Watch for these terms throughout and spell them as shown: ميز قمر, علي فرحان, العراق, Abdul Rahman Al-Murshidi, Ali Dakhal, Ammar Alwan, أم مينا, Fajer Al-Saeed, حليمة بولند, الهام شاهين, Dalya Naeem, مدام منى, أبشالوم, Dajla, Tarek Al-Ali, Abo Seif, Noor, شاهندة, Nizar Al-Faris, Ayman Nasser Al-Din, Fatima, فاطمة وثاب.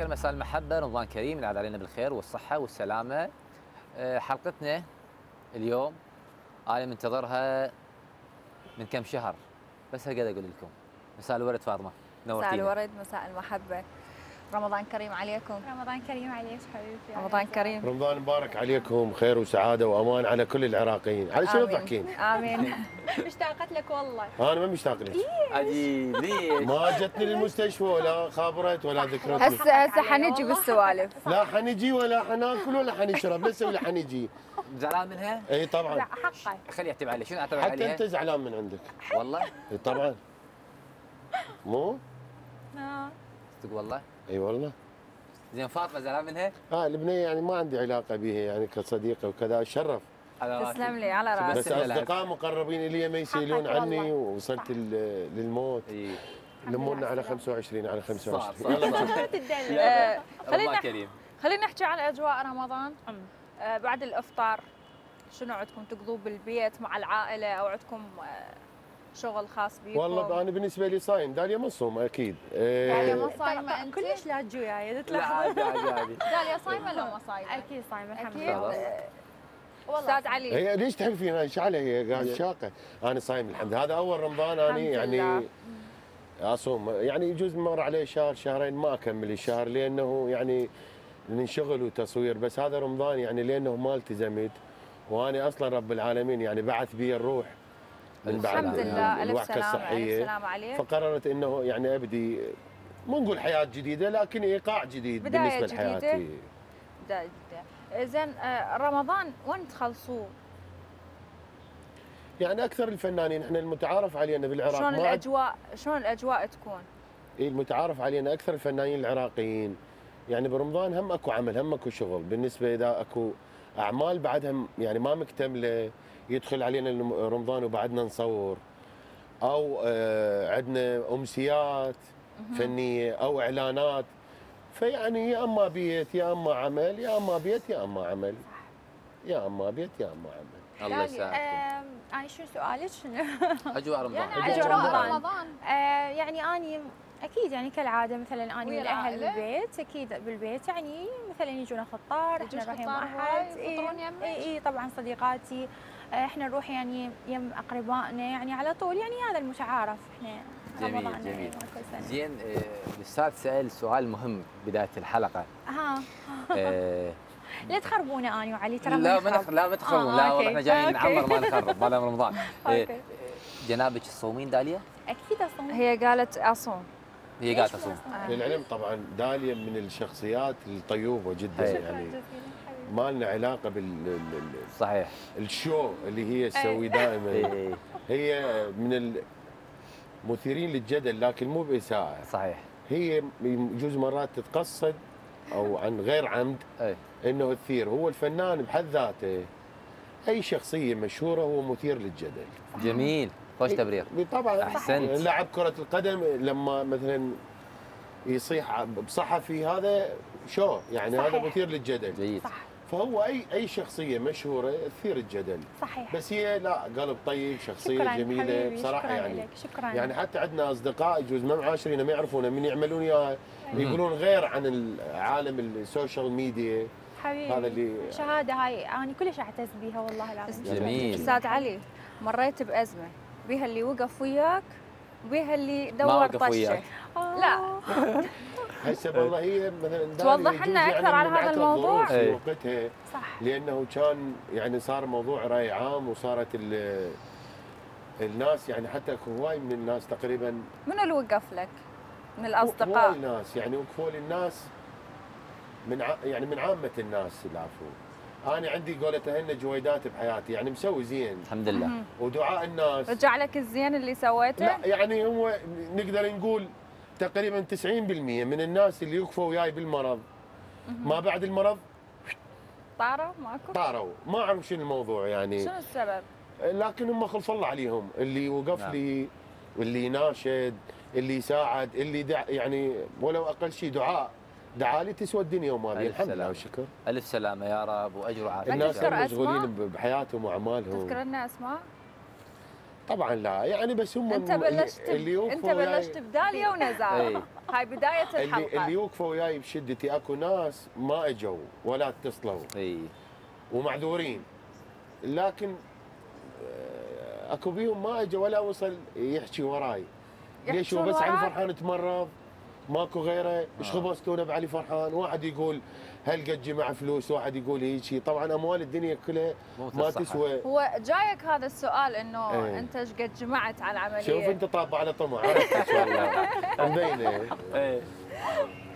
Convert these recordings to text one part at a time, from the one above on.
خير، مساء المحبة، رمضان كريم، ينعاد علينا بالخير والصحة والسلامة. حلقتنا اليوم أنا منتظرها من كم شهر، بس هكذا أقول لكم. مساء الورد فاطمة، نورتينا. مساء الورد، مساء المحبة، رمضان كريم عليكم. رمضان كريم عليك حبيبتي. رمضان كريم، رمضان مبارك عليكم، خير وسعادة وأمان على كل العراقيين. على شنو تضحكين؟ آمين. مشتاقت لك والله. أنا ما مشتاق لك. عجيب، ليش؟ ما جتني للمستشفى ولا خابرت ولا ذكرت. هسه حنجي بالسوالف. لا حنجي ولا حناكل ولا حنشرب، لا سوي، لا حنجي. زعلان منها؟ اي طبعا. لا حقك. خليها تبع علي، شنو اعتبر عليها؟ حتى أنت زعلان من عندك. والله؟ اي طبعا. مو؟ لا. صدق والله؟ اي والله. زين فاطمه زعلان منها؟ البنيه يعني ما عندي علاقه بها يعني كصديقه وكذا، اتشرف. تسلم لي على راسي. بس اصدقاء مقربين الي ما يسالون عني، ووصلت للموت. إيه. لمونا على 25 على 25. خلينا نحكي عن اجواء رمضان. بعد الافطار شنو عندكم تقضوا بالبيت مع العائله، او عندكم شغل خاص بيكم؟ والله انا بالنسبه لي صايم، داليا ما تصوم اكيد. داليا ما صايمه، انت كلش لا تجوع يا تلاحظ. لا عادي. داليا صايمه لو ما صايمه؟ اكيد صايمه الحمد لله. والله استاذ علي هي ليش تحلفين؟ ايش عليها؟ هي قاعده شاقه. انا صايم الحمد لله، هذا اول رمضان انا يعني اصوم، يعني يجوز مر عليه شهر شهرين ما اكمل الشهر، لانه يعني انشغل وتصوير، بس هذا رمضان يعني لانه ما التزمت، وانا اصلا رب العالمين يعني بعث بي الروح من بعد الحمد لله، الوعكه الصحيه، فقررت انه يعني ابدي، مو نقول حياه جديده، لكن ايقاع جديد بالنسبه لحياتي. بدايه جديده. زين رمضان وين تخلصوه؟ يعني اكثر الفنانين احنا المتعارف علينا بالعراق، شلون الاجواء، شلون الاجواء تكون؟ اي المتعارف علينا اكثر الفنانين العراقيين يعني برمضان هم اكو عمل، هم اكو شغل، بالنسبه اذا اكو اعمال بعدها يعني ما مكتمله، يدخل علينا رمضان وبعدنا نصور، او عندنا امسيات فنيه او اعلانات، فيعني يا اما بيت يا اما عمل، يا اما بيت يا اما عمل، يا اما بيت يا اما عمل. الله يسعدك. انا شو سؤالك؟ شنو؟ اجواء رمضان. اجواء رمضان يعني اني اكيد يعني كالعاده مثلا اني والاهل بالبيت، اكيد بالبيت يعني مثلا يجونا فطار، احنا نروح يم احد يفطرون يمك. اي طبعا صديقاتي، احنا نروح يعني يم اقربائنا يعني على طول، يعني هذا المتعارف احنا. جميل جميل. زين الاستاذ سال سؤال مهم بدايه الحلقه. لا تخربونه اني وعلي، ترى لا ما تخربون. لا والله احنا جايين نعمر، ما نخرب، ما رمضان. جنابك تصومين داليا؟ اكيد اصوم. هي قالت اصوم، هي قاعده تصوم. للعلم طبعا داليا من الشخصيات الطيوبه جدا، يعني ما لنا علاقه بال صحيح الشو اللي هي تسويه دائما. هي من المثيرين للجدل، لكن مو باساءه. صحيح. هي يجوز مرات تتقصد او عن غير عمد انه تثير. هو الفنان بحد ذاته اي شخصيه مشهوره هو مثير للجدل. جميل، خوش تبرير. طبعا احسنت. لاعب كره القدم لما مثلا يصيح بصحفي هذا شو يعني، صحيح. هذا مثير للجدل. جيد. صح. فهو اي شخصيه مشهوره تثير الجدل. صحيح. بس هي لا، قلب طيب، شخصيه جميله بصراحه. شكرا يعني لك. شكرا. يعني حتى عندنا اصدقاء يجوز ما معاشرين ما يعرفون من يعملون اياها، يقولون غير عن العالم السوشيال ميديا. حبيبي هذا اللي شهاده هاي انا كلش اعتز بيها والله العظيم. جميل. استاذ علي مريت بازمه بيها اللي وقف وياك وبيها اللي دور طشه. لا هسه والله هي مثلا توضح لنا اكثر عن هذا الموضوع في وقتها. صح. لانه كان يعني صار موضوع راي عام، وصارت الناس يعني حتى هواي من الناس تقريبا. منو اللي وقف لك من الاصدقاء؟ هواي ناس يعني وقفوا لي الناس من يعني من عامه الناس. العفو. أنا عندي قولتها هن جويدات بحياتي، يعني مسوي زين الحمد لله، ودعاء الناس رجع لك الزين اللي سويته؟ لا يعني هو نقدر نقول تقريبا 90% من الناس اللي وقفوا وياي بالمرض، ما بعد المرض طاروا، ماكو طاروا، ما أعرف شنو الموضوع يعني، شنو السبب، لكن هم خلص الله عليهم، اللي وقف لي، واللي ناشد، اللي ساعد، اللي يعني ولو أقل شيء دعاء دعالي تسوى الدنيا وما بيها. الحمد لله والشكر. ألف سلامة يا رب وأجر وعافية. الناس كانوا مشغولين بحياتهم وأعمالهم. تذكر لنا أسماء؟ طبعا لا يعني، بس هم أنت بلشت بداليا ونزار. هاي بداية الحلقة. اللي يوقفوا وياي بشدتي اكو ناس ما اجوا ولا اتصلوا اي ومعذورين، لكن اكو بيهم ما اجوا ولا وصل يحكي وراي. ليش؟ هو بس علي فرحان تمرض ماكو غيره، ايش خبصتونا بعلي فرحان؟ واحد يقول هل قد جمع فلوس، واحد يقول هيجي، طبعا اموال الدنيا كلها ما تسوى. هو جايك هذا السؤال انه ايه. انت ايش قد جمعت على العمليه؟ شوف انت طابع على طمع عرفت ان شاء الله مبينه.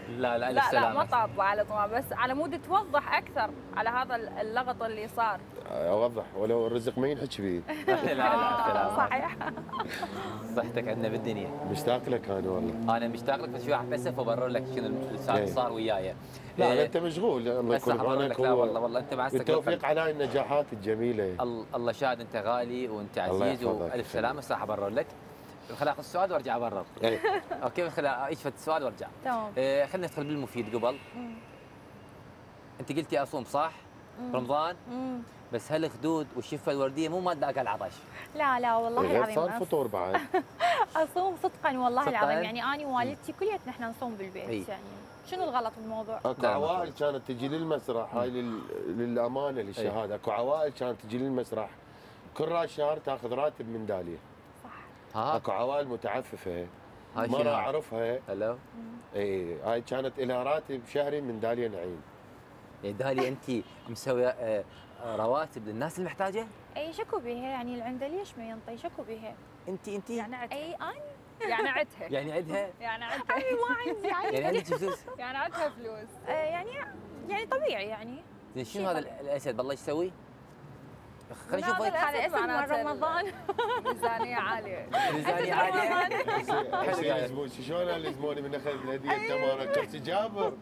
لا لا لا لا ما طابع على طمع، بس على مود توضح اكثر على هذا اللغط اللي صار. اوضح ولو الرزق ما ينحكي بيه. لا لا صحيح. صحتك عندنا بالدنيا. مشتاق لك انا والله. انا مشتاق لك بس شوي بس ابرر لك شنو اللي صار وياي. لا انت مشغول الله يكون بعونك. لا والله والله انت مع التوفيق على النجاحات الجميله. الله شاهد انت غالي وانت عزيز والف سلامه. راح ابرر لك. خلينا السؤال وارجع ابرر. اوكي خلينا ايش السؤال وارجع. تمام. خلينا ندخل بالمفيد قبل. انت قلتي اصوم صح؟ رمضان؟ بس هل الخدود والشفه الورديه مو ماده اكل عطش؟ لا لا والله العظيم صار فطور بعد. اصوم صدقا والله العظيم، يعني انا ووالدتي كليتنا احنا نصوم بالبيت. يعني شنو الغلط بالموضوع؟ اكو عوائل كانت تجي للمسرح، هاي للامانه للشهاده، اكو عوائل كانت تجي للمسرح كل راس شهر تاخذ راتب من داليا. اكو عوائل متعففه مرة اعرفها. هلا اي هاي كانت لها راتب شهري من داليا نعيم. داليا انت مسويه رواتب للناس المحتاجه؟ اي شكو بيها يعني العنده ليش ما ينطي شكو بيها؟ انت يعني عدها. اي انا يعني عدها يعني عدها يعني عدها اي ما عندي يعني عندك فلوس يعني عدها فلوس يعني طبيعي يعني. زين شنو هذا الاسد بالله ايش يسوي؟ خلينا نشوف هذا اسم مع رمضان. ميزانية عالية. ميزانية عالية. حسين شلون لزموني من اخذ الهدية تمارة كرسي جابر.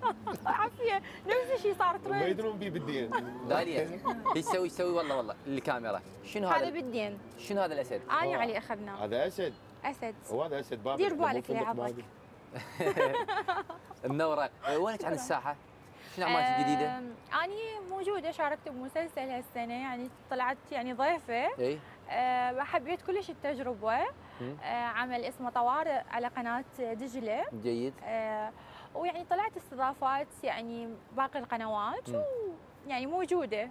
عافية نفس الشيء صار ترند. ما يدرون بيه بالدين. داليا يسوي والله الكاميرا شنو هذا؟ هذا بالدين. شنو هذا الاسد؟ انا وعلي اخذناه. هذا اسد. اسد. هو هذا اسد بابك. دير بالك لعبك. منورة. وينك عن الساحة؟ شنو اعمالك الجديدة؟ أني موجودة شاركت بمسلسل هالسنة يعني طلعت يعني ضيفة. إي حبيت كلش التجربة. عمل اسمه طوارئ على قناة دجلة. جيد. ويعني طلعت استضافات يعني باقي القنوات ويعني موجودة.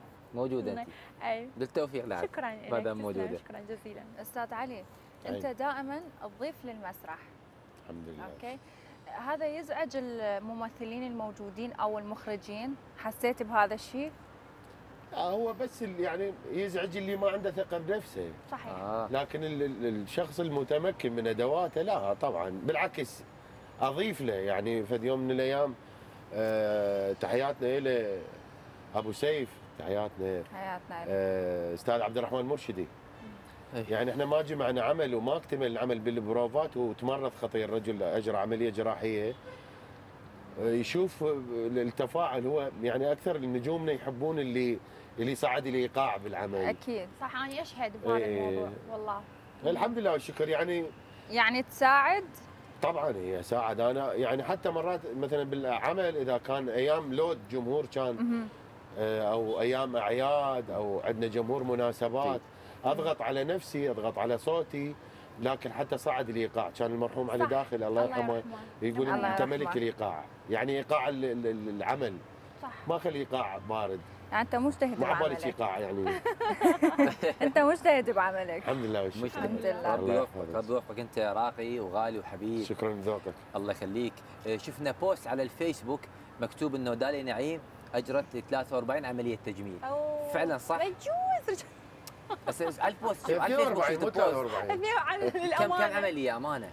أي بالتوفيق لك. شكرا لك. ما دام موجودة. شكرا جزيلا. أستاذ علي أنت دائما تضيف للمسرح. الحمد لله. أوكي. هذا يزعج الممثلين الموجودين او المخرجين؟ حسيت بهذا الشيء؟ هو بس يعني يزعج اللي ما عنده ثقه بنفسه. صحيح. لكن الشخص المتمكن من ادواته لا طبعا بالعكس اضيف له. يعني في يوم من الايام تحياتنا له ابو سيف، تحياتنا استاذ عبد الرحمن المرشدي. يعني احنا ما جمعنا عمل وما اكتمل العمل بالبروفات وتمرض خطير الرجل، اجرى عمليه جراحيه. يشوف التفاعل هو يعني اكثر نجومنا يحبون اللي صعد الايقاع بالعمل. اكيد صح انا اشهد بهذا الموضوع والله. الحمد لله والشكر يعني تساعد؟ طبعا هي ساعد انا يعني حتى مرات مثلا بالعمل اذا كان ايام لود جمهور كان او ايام اعياد او عندنا جمهور مناسبات اضغط على نفسي اضغط على صوتي، لكن حتى صعد الايقاع كان المرحوم علي داخل الله يرحمه يقول انت ملك الايقاع، يعني ايقاع العمل. صح. ما خلي ايقاع بارد. يعني انت مجتهد بعملك. ما بالك ايقاع يعني. انت مجتهد بعملك. الحمد لله والشكر. الحمد لله. رب يوفقك، انت راقي وغالي وحبيب. شكرا لذوقك. الله يخليك. شفنا بوست على الفيسبوك مكتوب انه داليا نعيم اجرت 43 عمليه تجميل. فعلا صح؟ مجوز. بس على البوست على الفيسبوك 42 كم كان عمليه امانه؟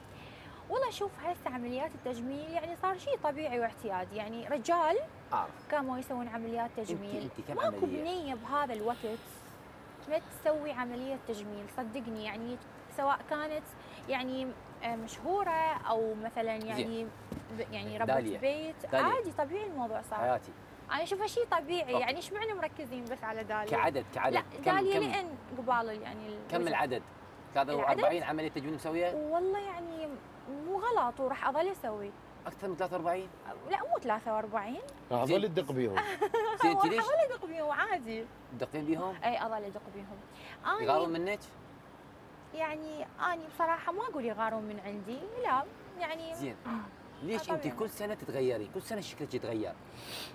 والله شوف هسه عمليات التجميل يعني صار شيء طبيعي واعتيادي، يعني رجال كانوا يسوون عمليات تجميل. ماكو بنيه بهذا الوقت ما تسوي عمليه تجميل صدقني، يعني سواء كانت يعني مشهوره او مثلا يعني ربة بيت عادي طبيعي الموضوع صار. حياتي أنا أشوفها شيء طبيعي. أوه. يعني إيش معنى مركزين بس على داليا؟ كعدد لا داليا لأن قبال يعني كم العدد؟ 43 عملية تجميل مسوية؟ والله يعني مو غلط وراح أظل أسوي أكثر من 43؟ لا مو 43 راح أظل أدق بيهم. زين أنت ليش؟ راح أظل أدق بيهم عادي. تدقين بيهم؟ أي أظل أدق بيهم. يغارون منك؟ يعني أنا بصراحة ما أقول يغارون من عندي لا يعني. زين ليش انت كل سنه تتغيري؟ كل سنه شكلك يتغير.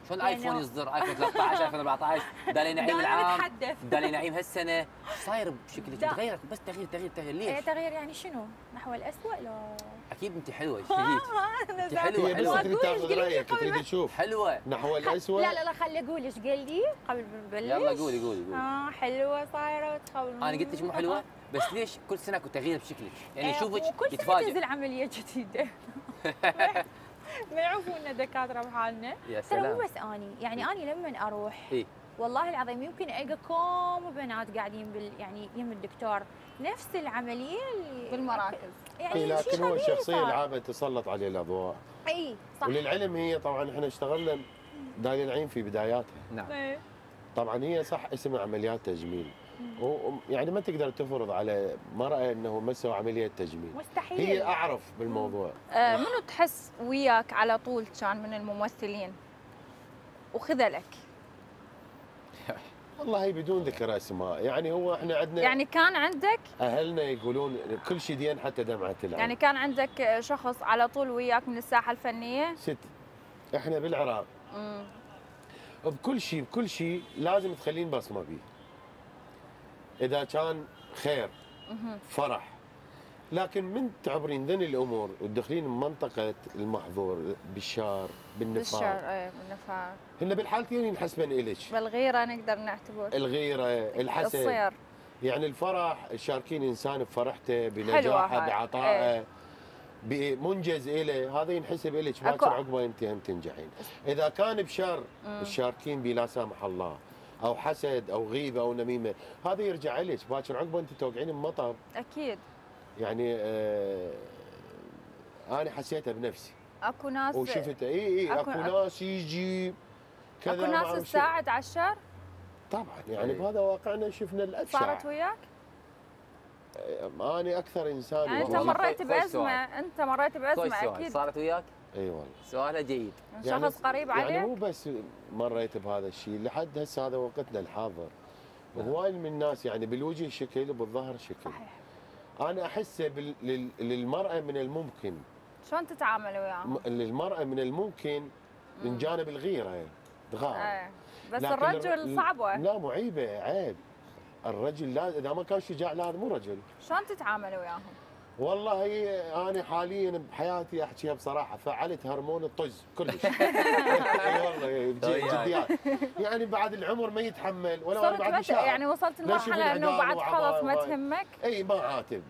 شلون الايفون يصدر؟ ايفون 13 2014 داليا نعيم العام داليا نعيم هالسنه صاير بشكلك تتغير بس تغيير تغيير تغيير. ليش؟ تغيير يعني شنو؟ نحو الاسوء لو اكيد انت حلوه انت حلوه حلوه بس تاخذ رايك تريد تشوف حلوه نحو الاسوء. لا لا لا خلي اقول ايش قال لي قبل ما نبلش. يلا قولي قولي. حلوه صايره وتخوف. انا قلت لك مو حلوه بس ليش كل سنه كنت تغيير بشكلك؟ يعني اشوفك يتفاجئ تنزل عمليه جديده. ما يعرفونا دكاتره بحالنا ترى مو بس اني يعني اني لما اروح والله العظيم يمكن القى كوم بنات قاعدين يعني يم الدكتور نفس العمليه اللي بالمراكز يعني لكن هو الشخصيه العامه تسلط عليه الاضواء. اي صح. وللعلم هي طبعا احنا اشتغلنا داليا نعيم في بداياتها. نعم طبعا هي صح اسمها عمليات تجميل يعني ما تقدر تفرض على مرأة أنه مسوا عملية تجميل مستحيل. هي أعرف بالموضوع. منو تحس وياك على طول كان من الممثلين وخذلك؟ والله هي بدون ذكر أسماء يعني هو إحنا عندنا يعني كان عندك أهلنا يقولون كل شيء دين حتى دمعة العين. يعني كان عندك شخص على طول وياك من الساحة الفنية؟ ست إحنا بالعراق بكل شيء بكل شيء لازم تخلين بصمة بيه. إذا كان خير فرح لكن من تعبرين ذني الأمور وتدخلين منطقة المحظور بالشار بالنفاق بالشار ايه بالنفاق هن بالحالتين ينحسبن إلك. بالغيرة نقدر نعتبر الغيرة الحسد الصير يعني الفرح تشاركين إنسان بفرحته بنجاحه بعطائه بمنجز إله هذا ينحسب إلك ما عقبه أنت هم تنجحين. إذا كان بشر تشاركين به لا سامح الله او حسد او غيبه او نميمه هذا يرجع لك باكر عقبه انت توقعين بمطر. اكيد يعني انا حسيتها بنفسي. اكو ناس وشفتها اي اكو ناس يجي كذا اكو ناس تساعد على الشر طبعا يعني بهذا واقعنا شفنا الابشع. صارت وياك؟ انا اكثر انسان يعني انت مريت بازمه انت مريت بازمه اكيد صارت وياك؟ اي والله. سؤاله جيد. يعني شخص قريب عليك؟ يعني مو بس مريت بهذا الشيء، لحد هسه هذا وقتنا الحاضر. هوايل من الناس يعني بالوجه شكل وبالظهر شكل. صحيح. انا احسه للمرأة من الممكن. شلون تتعامل وياهم؟ للمرأة من الممكن من جانب الغيرة تغار. ايه. بس الرجل صعبة. لا معيبة عيب. الرجل لا اذا ما كان شجاع لا هذا مو رجل. شلون تتعامل وياهم؟ والله انا حاليا بحياتي احكيها بصراحه فعلت هرمون الطز كلش. والله بجديات يعني بعد العمر ما يتحمل ولا انا بعد شهر يعني وصلت لمرحله انه بعد خلاص ما تهمك. اي ما عاتب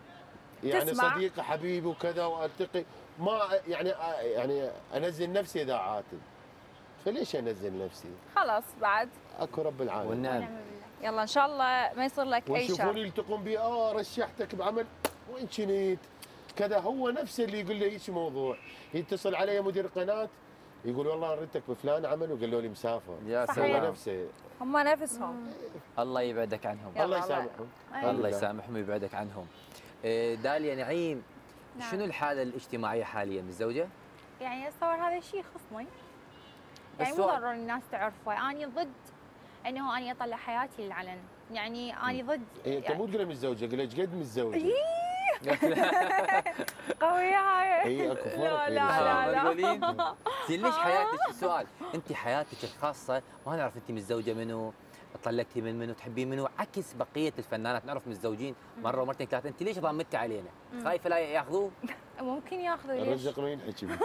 يعني تسمع. صديقي حبيبي وكذا والتقي ما يعني انزل نفسي اذا عاتب فليش انزل نفسي؟ خلاص بعد اكو رب العالمين والنعم. يلا ان شاء الله ما يصير لك اي شيء وشوفوني يلتقون بي رشحتك بعمل وين كنت كذا هو نفسه اللي يقول لي هيك موضوع يتصل علي مدير قناه يقول والله ردتك بفلان عمل وقالوا لي مسافر. يا سلام. هو نفسه هم نفسهم. الله يبعدك عنهم. الله يسامحهم. الله يسامحهم ويبعدك عنهم. داليا نعيم نعم. شنو الحاله الاجتماعيه حاليا؟ متزوجه؟ يعني اتصور هذا الشيء يخصني يعني مو ضروري الناس تعرفه. اني ضد انه اني اطلع حياتي للعلن يعني اني ضد. انت مو تقول متزوجه قول لك قد متزوجه. قوية هاي. اي اكو فرق. لا لا لا ليش حياتك السؤال انت حياتك الخاصة ما نعرف انت متزوجة منو طلقتي من منو تحبين منو عكس بقية الفنانات نعرف متزوجين مرة ومرتين ثلاثة انت ليش ضامتي علينا؟ خايفة لا ياخذوه؟ ممكن ياخذوا ليش؟ الرزق ما ينحكي به.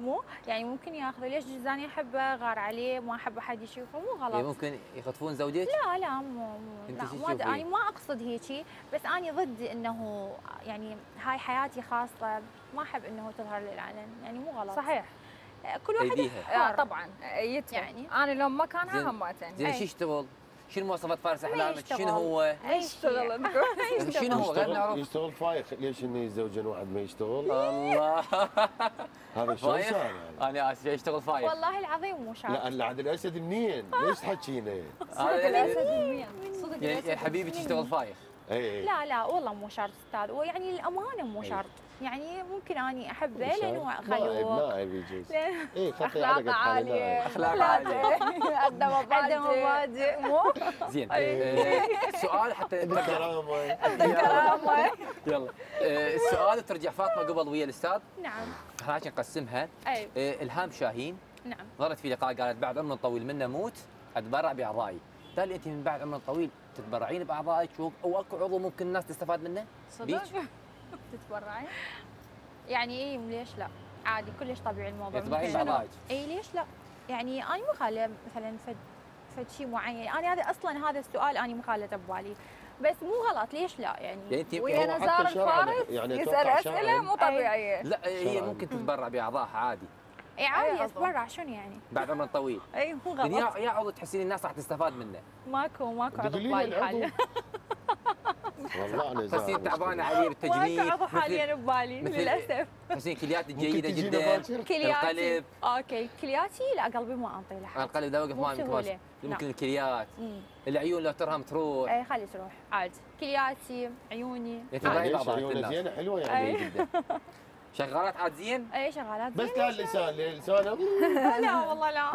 مو يعني ممكن ياخذوا ليش جزاني احبه غار عليه ما احب احد يشوفه مو غلط. ممكن يخطفون زوجك؟ لا لا مو انا ما اقصد هيجي بس اني ضد انه يعني هاي حياتي خاصة ما احب انه تظهر للعلن يعني مو غلط. صحيح. كل واحد يديها. طبعا ايدها يعني انا لو ما كان همتني. زين شو يشتغل؟ شنو مواصفات فارس احلامك؟ شنو هو؟ ما يشتغل نقول شنو هو غير نعرف؟ يشتغل فايخ ليش انه يتزوجون واحد ما يشتغل؟ الله هذا شو صار انا اسف يشتغل فايخ والله العظيم مو شايف. لا العدل الاسد منين؟ ليش تحكينا؟ هذا الاسد منين؟ صدق يا حبيبي تشتغل فايخ لا لا والله مو شرط استاذ، ويعني للامانه مو شرط، يعني ممكن اني احبه لانه خلوق نائب يجوز اخلاق عاليه، اخلاق عاليه، ادب مبادئ، مو زين. سؤال حتى الكرامه، يلا السؤال ترجع فاطمه قبل ويا الاستاذ. نعم راح نقسمها. الهام شاهين نعم ظهرت في لقاء قالت بعد عمر طويل من نموت اتبرع باعضائي، تالي انت من بعد عمر طويل تتبرعين باعضائك او اكو عضو ممكن الناس تستفاد منه؟ صدق؟ تتبرعين؟ يعني اي ليش لا؟ عادي كلش طبيعي الموضوع. تتبرعين باعضائك؟ اي ليش لا؟ يعني انا مخاله مثلا فد شيء معين، انا هذا اصلا هذا السؤال انا مخالته ببالي، بس مو غلط ليش لا يعني؟ ويا نزار الفارس يعني يسال اسئله مو طبيعيه. لا هي ممكن تتبرع باعضائها عادي. اي عادي اتبرع شنو يعني؟ بعد عمر طويل. اي مو غلط. يا عضو تحسين الناس راح تستفاد منه. ماكو عضو ببالي حاليا. والله انا تحسين تعبانه علي بالتجميل. ماكو عضو حاليا ببالي للاسف. تحسين كلياتي جيده جدا. القلب. اوكي كلياتي لا قلبي ما انطي لحد. القلب ده وقف ما يمكن الكليات. العيون لو ترهم تروح. اي خلي تروح عادي. كلياتي عيوني. عيوني زينه حلوه يعني جدا. شغالات عاد زين؟ اي شغالات زين. بس لا اللسان لسانه لا والله لا.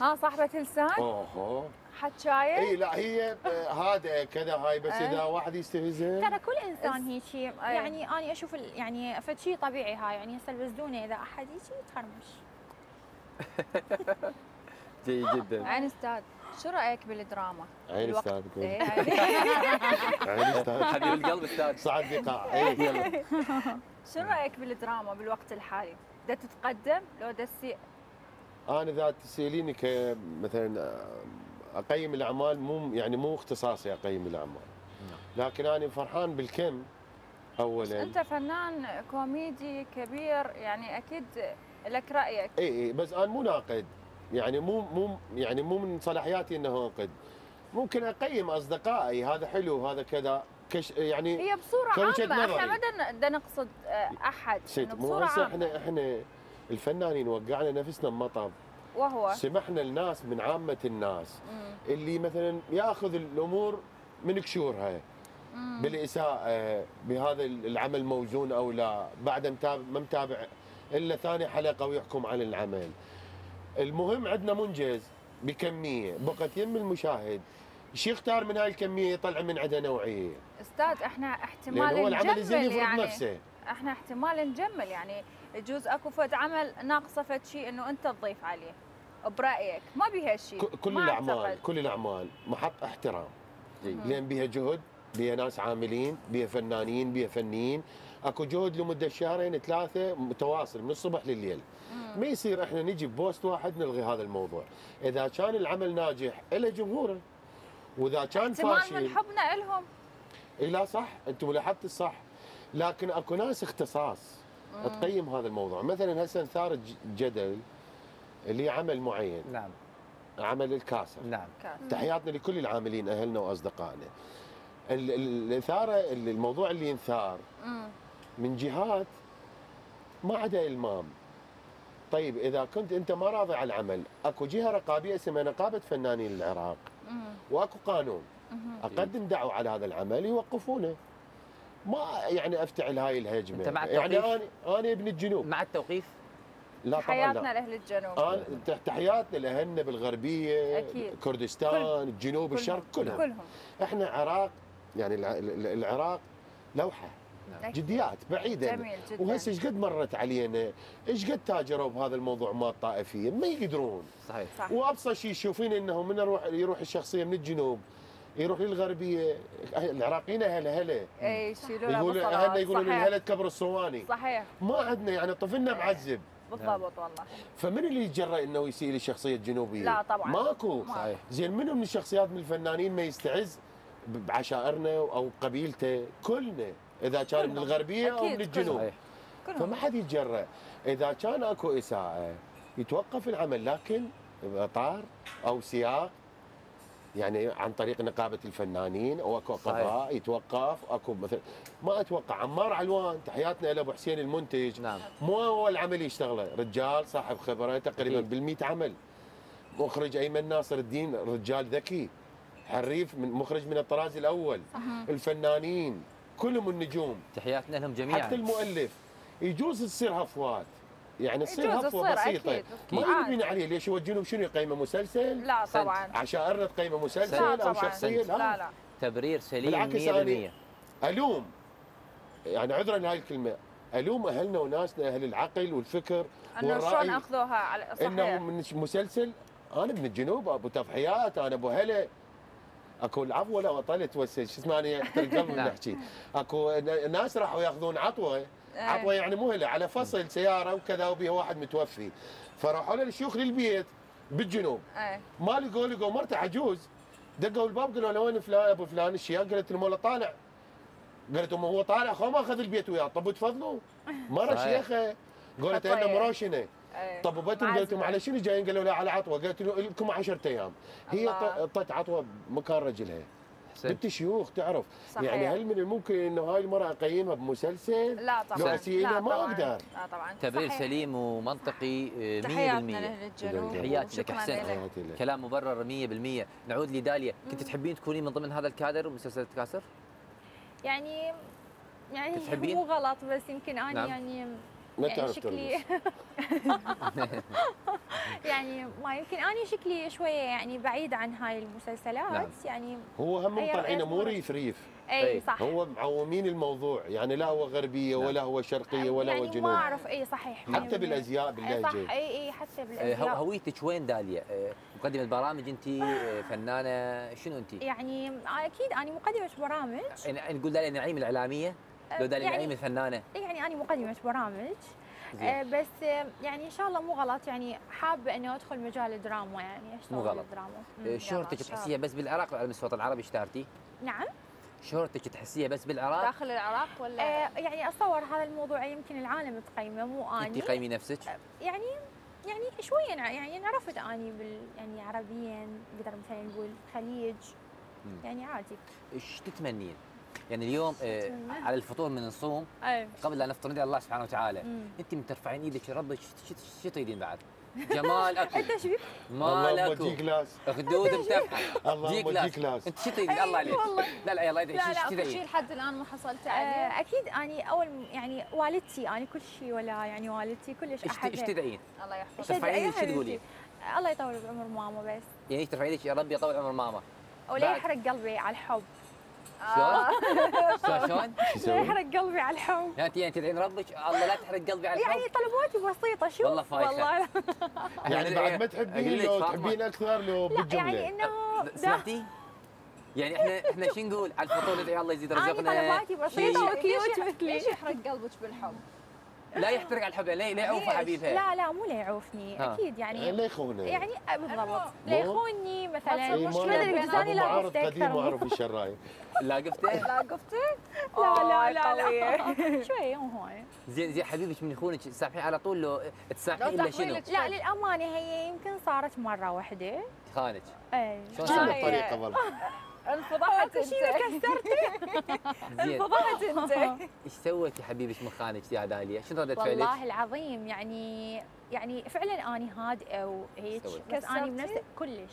ها صاحبة لسان؟ اوه حكاية؟ اي لا هي هذا كذا هاي بس اذا واحد يستفزها ترى كل انسان هيك يعني انا اشوف يعني فد شيء طبيعي هاي يعني هسه البزدونه اذا احد هيك يتخرمش. جيد جدا. عين استاذ شو رايك بالدراما؟ عين استاذ بقول عين استاذ حبيب القلب استاذ صعد بقاع. اي يلا شو رايك بالدراما بالوقت الحالي؟ دا تتقدم لو دا تسيء؟ انا اذا تساليني مثلا اقيم الاعمال مو يعني مو اختصاصي اقيم الاعمال، لكن انا فرحان بالكم اولا. انت فنان كوميدي كبير يعني اكيد لك رايك. اي بس انا مو ناقد يعني مو من صلاحياتي انه انقد، ممكن اقيم اصدقائي هذا حلو هذا كذا يعني هي بصوره عامه. احنا ما بدنا نقصد احد يعني بصوره عامه. احنا الفنانين وقعنا نفسنا بمطب وهو سمحنا للناس من عامه الناس اللي مثلا ياخذ الامور من كشورها بالاساءه بهذا العمل موزون او لا، بعد ما متابع الا ثاني حلقه ويحكم على العمل. المهم عندنا منجز بكميه بقت يم المشاهد، شو يختار من هاي الكميه يطلع من عندها نوعيه. استاذ احنا احتمال هو العمل الزين يفرض يعني نفسه. احنا احتمال نجمل يعني يجوز اكو فد عمل ناقصه فد شيء انه انت تضيف عليه برايك، ما بيها شيء. كل الاعمال محط احترام لان بيها جهد، بيها ناس عاملين، بيها فنانين، بيها فنيين، اكو جهد لمده شهرين ثلاثه متواصل من الصبح لليل. ما يصير احنا نجي ببوست واحد نلغي هذا الموضوع. اذا كان العمل ناجح الا جمهوره، واذا كان فاشل من حبنا لهم. اي لا صح، انتم لاحظت الصح، لكن اكو ناس اختصاص تقيم هذا الموضوع. مثلا هسه ثار جدل اللي عمل معين، نعم عمل الكاسر، نعم تحياتنا لكل العاملين اهلنا واصدقائنا. الاثاره الموضوع اللي ينثار من جهات ما عدا المام. طيب اذا كنت انت ما راضي على العمل، اكو جهه رقابيه اسمها نقابه فنانين العراق، واكو قانون اقدم دعوه على هذا العمل يوقفونه. ما يعني افتعل هاي الهجمه. انت مع التوقيف؟ يعني انا ابن الجنوب. مع التوقيف؟ لا طبعا. تحياتنا لاهل الجنوب. تحياتنا لاهلنا بالغربيه أكيد. كردستان، الجنوب، الشرق، كلهم. احنا عراق يعني العراق لوحه جديات بعيدة. جميل جدا. وهسه ايش قد مرت علينا، ايش قد تاجروا بهذا الموضوع مال الطائفيه، ما يقدرون. صحيح صح. وابسط شيء تشوفين انه من يروح الشخصيه من الجنوب يروح للغربيه، العراقيين هلا اي يشيلون يقولون اهلنا يقولون هلا تكبر الصواني. صحيح. ما عندنا يعني طفلنا معذب. بالضبط والله. فمن اللي يتجرأ انه يسيء للشخصيه الجنوبيه؟ لا طبعا ماكو. صحيح. زين منو من الشخصيات من الفنانين ما يستعز بعشائرنا او قبيلته؟ كلنا اذا كان من الغربيه او من الجنوب. فما حد يتجرأ. اذا كان اكو اساءه يتوقف العمل، لكن باطار او سياق يعني عن طريق نقابه الفنانين او اكو قضاء يتوقف. اكو مثلا ما اتوقع عمار علوان، تحياتنا لابو حسين المنتج. نعم. مو اول عمل يشتغله، رجال صاحب خبره تقريبا بال100 عمل. مخرج ايمن ناصر الدين رجال ذكي حريف من مخرج من الطراز الاول، الفنانين كلهم النجوم، تحياتنا لهم جميعا، حتى المؤلف يجوز تصير هفوات، يعني تصير هفوه بسيطه ما يبين عليه ليش يوجهونه شنو يقيمه مسلسل؟ لا طبعا عشائرنا تقيمه مسلسل او شخصيه، لا لا تبرير سليم 100%. الوم يعني عذرا لهاي الكلمه، الوم اهلنا وناسنا اهل العقل والفكر والراي شلون اخذوها على صحيح انه من مسلسل انا من الجنوب ابو تضحيات انا ابو هلا اكو العفو ولا بطلت وسه شو اسمه انا ترجمه نحكي اكو ناس راحوا ياخذون عطوه، عطوه يعني مو هلا على فصل سياره وكذا وبيها واحد متوفي، فراحوا للشيوخ للبيت بالجنوب ما لقوا مرته عجوز، دقوا الباب قالوا له وين فلان ابو فلان الشيخ؟ قالت المولى طالع، قالت امه هو طالع خو ما اخذ البيت وياه، طب تفضلوا مره شيخه قالت انا مراشنه طببتهم قالت لهم على شنو جايين؟ قالوا لا على عطوه، قالت لكم 10 ايام، هي طت عطوه مكان رجلها، بنت شيوخ تعرف صحيح. يعني هل من الممكن انه هاي المراه اقيمها بمسلسل؟ لا طبعا، لو اسئله ما اقدر، لا طبعا تبرير سليم ومنطقي 100%. تحياتنا للجنوب، تحياتي لك حسين، كلام مبرر 100%. نعود لداليا، كنت تحبين تكوني من ضمن هذا الكادر ومسلسل تكاسر؟ يعني مو غلط بس يمكن انا نعم. يعني شكلي يعني ما يمكن انا شكلي شويه يعني بعيد عن هاي المسلسلات نعم. يعني هو هم مطلعين مو ريف ريف اي صح، هو معومين الموضوع، يعني لا هو غربيه نعم. ولا هو شرقيه ولا يعني هو جنوب، ما اعرف اي صحيح حتى بالازياء باللهجه صح اي حتى بالازياء. هويتك وين داليا؟ مقدمه برامج انت، فنانه، شنو انت؟ يعني اكيد انا مقدمه برامج، نقول داليا نعيم الاعلاميه لو داليا نعيم الفنانه، يعني انا مقدمه برامج بس يعني ان شاء الله مو غلط، يعني حابه انه ادخل مجال الدراما، يعني اشتغل مو غلط الدراما. شهرتك تحسيها بس بالعراق وعلى الوطن العربي اشتهرتي؟ نعم شهرتك تحسيها بس بالعراق؟ داخل العراق ولا؟ يعني اتصور هذا الموضوع يمكن العالم تقيمه مو اني. انت تقيمي نفسك؟ يعني شويه يعني انعرفت اني يعني عربيا، نقدر مثلا نقول خليج يعني عادي. ايش تتمنين؟ يعني اليوم على الفطور من نصوم قبل لا نفطر ندعي الله سبحانه وتعالى، انت من ترفعين ايدك ربك شو تريدين بعد؟ جمال اكو، انت شو بيك؟ مال اكو، خدود متفحه، جي كلاس، انت شو تريدين؟ الله عليك لا يلا ادعي شو تريدين؟ لا شيء لحد الان ما حصلت عليه. اكيد اني اول يعني والدتي، اني كل شيء ولا يعني والدتي كلش احبها. ايش تدعين؟ الله يحفظك ترفعين ايدك شو تقولين؟ الله يطول بعمر ماما بس. يعني ترفعين ايدك يا ربي يطول عمر ماما ولا يحرق قلبي على الحب. شلون؟ لا يحرق قلبي على الحب. يعني تدعين ربك الله لا تحرق قلبي على الحب. يعني طلباتي بسيطه شوف والله فايخه. يعني بعد ما تحبين لو تحبين اكثر لو بالجمله. يعني انه سمعتي؟ يعني احنا شو نقول؟ على الفطور ندعي الله يزيد رزقنا. طلباتي بسيطه وكيوت مثلي. ليش يحرق قلبك بالحب؟ لا يحترق على الحب، لا يعوف حبيبها. لا مو لا يعوفني اكيد، يعني لا يخونني، يعني بالضبط لا يخونني مثلا. مش مدري بجزاني لا قفته اكثر، ما اعرف ايش الراي. لا قفته لا شوي مو هاي زين حبيبك من يخونك تسامحين على طول لو تسامحين الا شنو؟ لا للامانه هي يمكن صارت مره واحده خانك. اي شلون صارت الطريقه والله؟ انفضحت انت، انفضحت انت. ايش سويتي حبيبك من خانك يا داليا؟ شنو ردت فعلك؟ والله العظيم يعني فعلا اني هادئه وهيك، بس اني بنفس كلش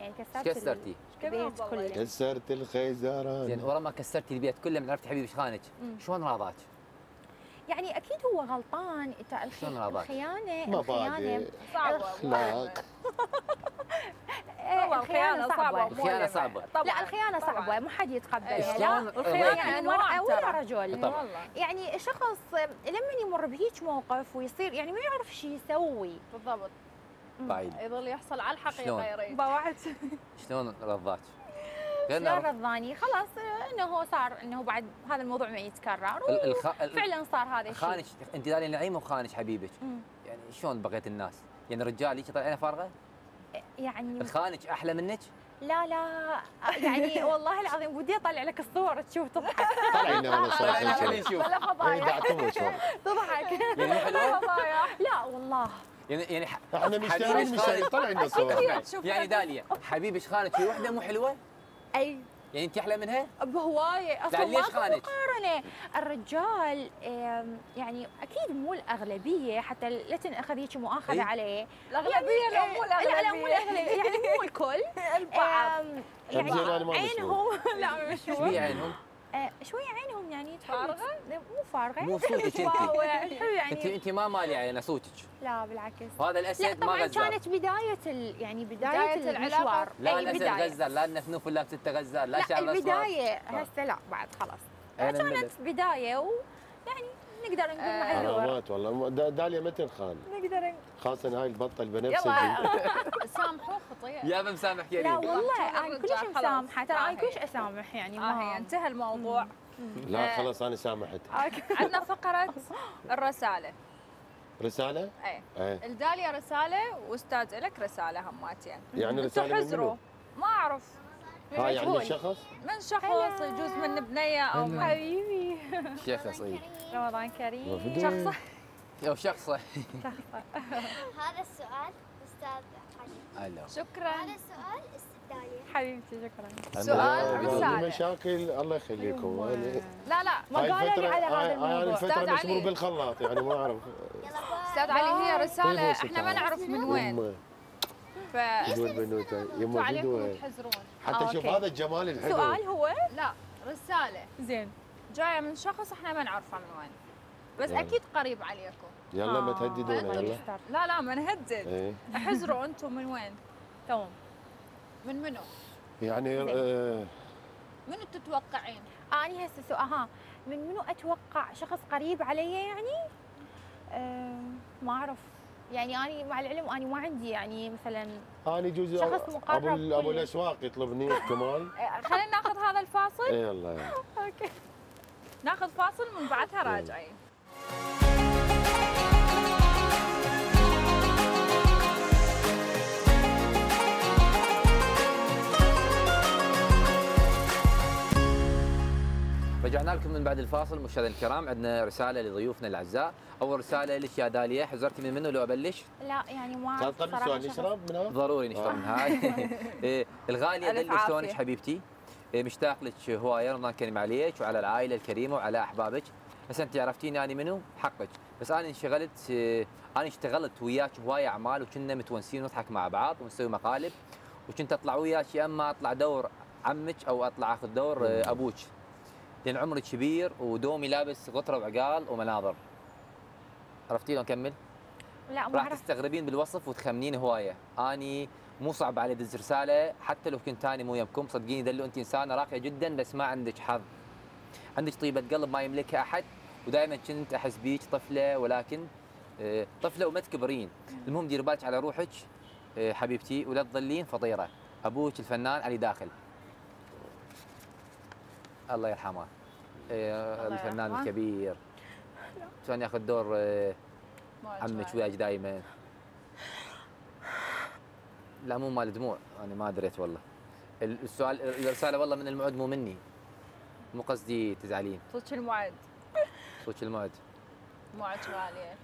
يعني كسرتي البيت كله، كسرت الخيزران. زين ورا ما كسرتي البيت كله من عرفتي حبيبك خانك شلون راضاك؟ يعني اكيد هو غلطان، الخيانه صعبه الخيانه صعبه، الخيانه صعبه، لا الخيانه صعبه ما حد يتقبلها، لا الخيانه المرأة ولا رجل طبعا. يعني شخص لما يمر بهيك موقف ويصير يعني ما يعرف شو يسوي بالضبط، بعيد يظل يحصل على الحقيقه يا ريت. باوعت شلون رضاك؟ شلون رضاني؟ خلاص انه هو صار انه بعد هذا الموضوع ما يتكرر، فعلا صار هذا الشيء. خانك انت داليا نعيم وخانك حبيبك، يعني شلون بقيت الناس؟ يعني الرجال هيك طلعنا فارغه؟ يعني خانك احلى منك؟ لا يعني والله العظيم ودي اطلع لك الصور تشوف تضحك. طلعي لنا والله صور خلينا نشوف. لا فضايح تضحك. لا والله يعني احنا مشتاقين طلع لنا صور. يعني داليا حبيبك خانك في وحده مو حلوه؟ اي يعني انت احلى منها؟ بهوايه اصلا ما في مقارنه، الرجال يعني اكيد مو الاغلبيه حتى لا تنأخذ هيك مؤاخذه عليه، الاغلبيه لا مو الاغلبيه، لا مو الاغلبيه يعني مو الكل، البعض يعني عينهم لا مش هو عينهم شوي عينهم يعني فارغه مو فارغه مو صوتك انت انت ما مالي عينها صوتك لا بالعكس هذا الاسد ما غزر طبعا كانت بدايه يعني بدايه العلاقه لا الاسد غزر لا النفنوف ولا بتتغزر لا شعر الاسود البدايه هسه لا بعد خلاص كانت بدايه ويعني نقدر نقول مع الوقت حرامات والله داليا ما تنخان نقدر خاصه هاي البطه البنفسجي سامحوه خطيه يا مسامح يا لا والله انا كلش مسامحه ترى انا كلش اسامح يعني ما انتهى الموضوع لا خلاص انا سامحت عندنا فقره الرساله رساله؟ اي الداليا رساله واستاذ الك رساله هماتين يعني رساله تحزروا ما اعرف هاي يعني شخص؟ من شخص يجوز من بنيه او من حبيبي شيخ صيد رمضان كريم شخصه او شخصه هذا السؤال استاذ علي شكرا هذا السؤال استدالي حبيبتي شكرا سؤال رساله مشاكل الله يخليكم لا لا ما قالوا لي على هذا الموضوع استاذ علي بالخلاط يعني ما اعرف استاذ علي هي رساله احنا ما نعرف من وين فبنوته يموجدوها حتى شوف هذا الجمال الحلو سؤال هو لا رساله زين جايه من شخص احنا ما نعرفه من وين بس يلا. اكيد قريب عليكم يلا ما تهددونا يلا لا لا ما نهدد ايه؟ احزروا انتم من وين؟ توم من منو؟ يعني منو تتوقعين؟ اني هسه سؤال ها من منو اتوقع شخص قريب علي يعني؟ ما اعرف يعني اني مع العلم اني ما عندي يعني مثلا اني جوزي شخص مقرب ابو الاسواق يطلبني احتمال خلينا ناخذ هذا الفاصل يلا يعني. اوكي ناخذ فاصل من بعدها راجعين. رجعنا لكم من بعد الفاصل مشاهدينا الكرام، عندنا رساله لضيوفنا الاعزاء، اول رساله لك يا داليا، حزرتي من منو لو ابلش؟ لا يعني ما اعرف صراحه نشرب منها؟ ضروري نشرب من هاي. الغاليه دلو شلونك حبيبتي؟ مشتاق لك هوايه رمضان كريم عليك وعلى العائله الكريمه وعلى احبابك، بس انت عرفتيني اني منو؟ حقك، بس انا انشغلت وياك هوايه اعمال وكنا متونسين ونضحك مع بعض ونسوي مقالب وكنت اطلع وياك يا اما اطلع دور عمك او اطلع اخذ دور ابوك. لان عمري كبير ودومي لابس غطره وعقال ومناظر. عرفتي لو اكمل؟ لا ما راح تستغربين بالوصف وتخمنين هوايه، اني مو صعب علي ادز رساله حتى لو كنت اني مو يمكم، صدقيني دلو انت انسانه راقيه جدا بس ما عندك حظ. عندك طيبه قلب ما يملكها احد ودائما كنت احس بيك طفله ولكن طفله وما تكبرين، المهم دير بالك على روحك حبيبتي ولا تظلين فطيره، ابوك الفنان علي داخل. الله يرحمه الفنان الكبير شلون ياخذ دور عمك وياك دائما لا مو مال دموع انا ما دريت والله السؤال الرساله والله من الموعد مو مني مو قصدي تزعلين صوتك الموعد صوتك الموعد موعدك غاليه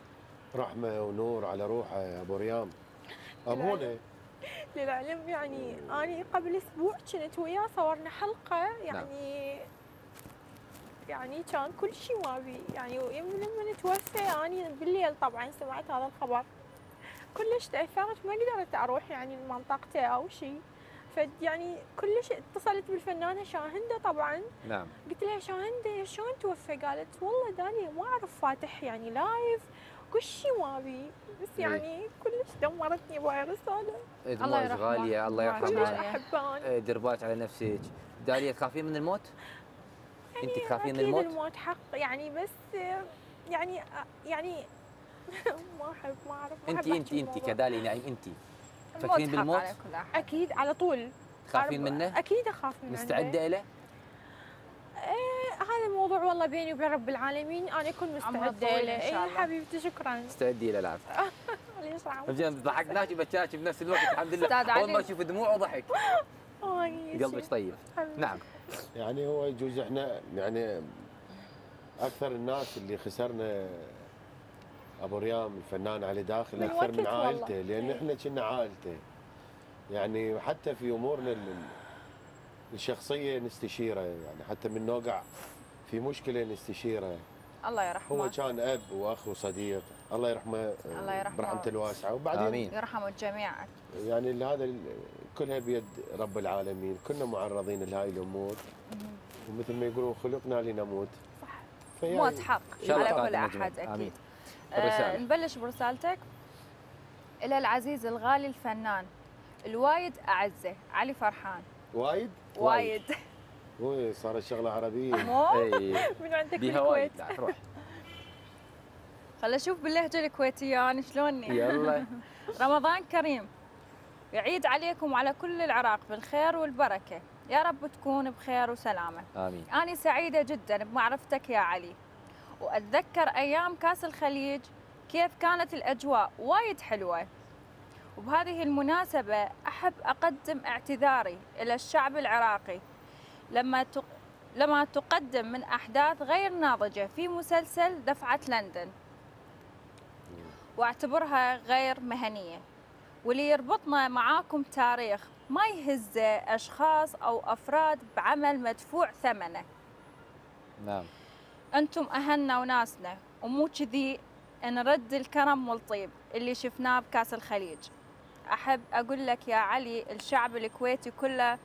رحمه ونور على روحه يا ابو ريام ابونا للعلم يعني أنا قبل أسبوع كنت وياه صورنا حلقة يعني نعم. يعني كان كل شيء ما بي يعني لما توفى أنا بالليل طبعا سمعت هذا الخبر كلش تأثرت ما قدرت أروح يعني لمنطقته أو شيء يعني كلش اتصلت بالفنانة شاهندة طبعا نعم قلت لها شاهندة شلون توفى قالت والله داليا ما أعرف فاتح يعني لايف كل شيء ما بي بس يعني كلش دمرتني باي رساله الله يرحمه غاليه الله يرحمه دير بالك على نفسك داليا تخافين من الموت؟ يعني انت تخافين من الموت؟ الموت حق يعني بس يعني ما احب ما اعرف انت كداليا نعيم انت تفكرين بالموت؟ اكيد على طول تخافين منه؟ اكيد اخاف منه مستعده له؟ هذا الموضوع والله بيني وبين رب العالمين انا اكون مستعده له اي حبيبتي شكرا استعدي له العافيه ليش عم ضحكناك وبكاك بنفس الوقت الحمد لله اول ما اشوف دموع وضحك قلبك طيب نعم يعني هو يجوز احنا يعني اكثر الناس اللي خسرنا ابو ريام الفنان علي داخل اكثر من عائلته لان احنا كنا عائلته يعني حتى في امورنا الشخصيه نستشيره، يعني حتى من نوقع في مشكله نستشيره. الله يرحمه، هو كان اب واخ وصديق، الله يرحمه، الله يرحمه برحمته الواسعه، وبعدين يرحمه الجميع. يعني هذا كلها بيد رب العالمين، كنا معرضين لهاي الامور، ومثل ما يقولون خلقنا لنموت. صح، موت حق على كل احد اكيد. نبلش برسالتك الى العزيز الغالي الفنان الوايد اعزه علي فرحان. وايد؟ وايد. وي صار الشغله عربيه. من عندك في الكويت؟ روح. خل اشوف باللهجه الكويتيه انا شلوني. يلا. رمضان كريم يعيد عليكم وعلى كل العراق بالخير والبركه، يا رب تكون بخير وسلامه. امين. انا سعيده جدا بمعرفتك يا علي، واتذكر ايام كاس الخليج كيف كانت الاجواء وايد حلوه، وبهذه المناسبه احب اقدم اعتذاري الى الشعب العراقي لما تقدم من أحداث غير ناضجة في مسلسل دفعة لندن، واعتبرها غير مهنية، واللي يربطنا معاكم تاريخ ما يهزه أشخاص أو أفراد بعمل مدفوع ثمنه. نعم، أنتم أهلنا وناسنا، ومو كذي نرد الكرم والطيب اللي شفناه بكاس الخليج. أحب أقول لك يا علي الشعب الكويتي كله